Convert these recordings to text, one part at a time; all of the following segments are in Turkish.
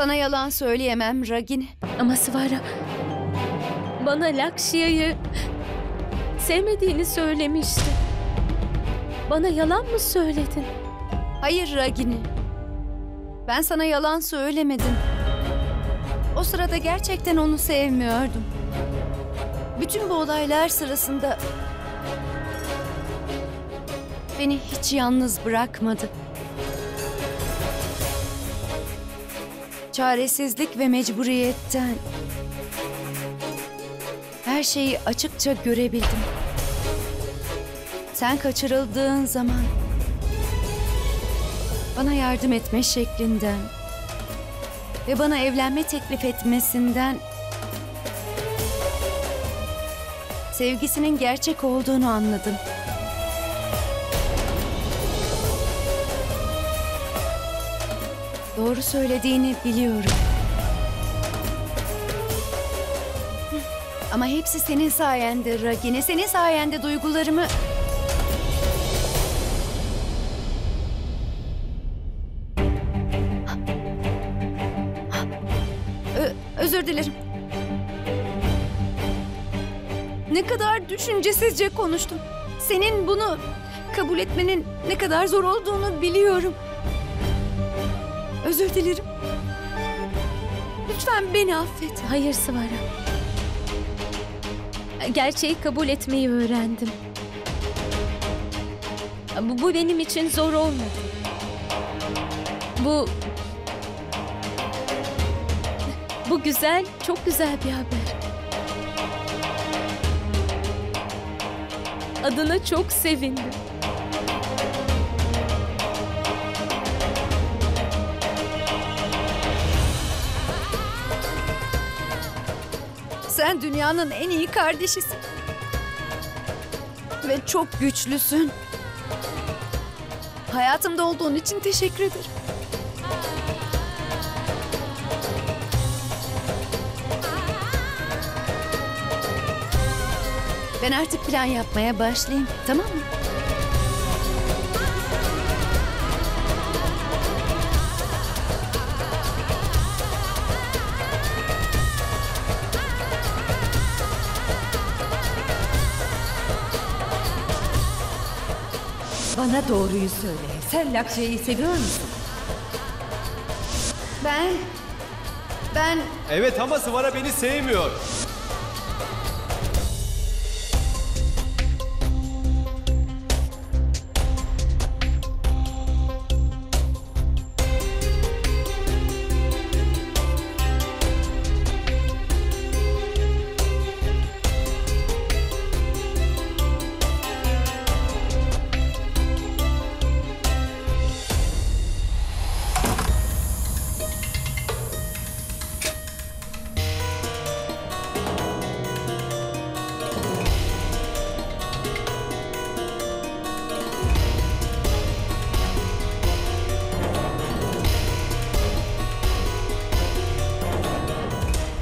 Sana yalan söyleyemem Ragini. Ama Swara bana Lakşiya'yı sevmediğini söylemişti. Bana yalan mı söyledin? Hayır Ragini. Ben sana yalan söylemedim. O sırada gerçekten onu sevmiyordum. Bütün bu olaylar sırasında beni hiç yalnız bırakmadı. Çaresizlik ve mecburiyetten her şeyi açıkça görebildim. Sen kaçırıldığın zaman bana yardım etme şeklinden ve bana evlenme teklif etmesinden sevgisinin gerçek olduğunu anladım. Doğru söylediğini biliyorum. Ama hepsi senin sayende Ragini. Senin sayende duygularımı... Özür dilerim. Ne kadar düşüncesizce konuştum. Senin bunu kabul etmenin ne kadar zor olduğunu biliyorum. Özür dilerim. Lütfen beni affet. Hayır Swara. Gerçeği kabul etmeyi öğrendim. Bu benim için zor olmadı. Bu güzel, çok güzel bir haber. Adına çok sevindim. Sen dünyanın en iyi kardeşisin. Ve çok güçlüsün. Hayatımda olduğun için teşekkür ederim. Ben artık plan yapmaya başlayayım, tamam mı? Bana doğruyu söyle. Sen Lakşiya'yı seviyor musun? Ben... Evet ama Swara beni sevmiyor.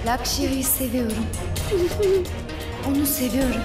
Lakşiya'yı seviyorum. Onu seviyorum.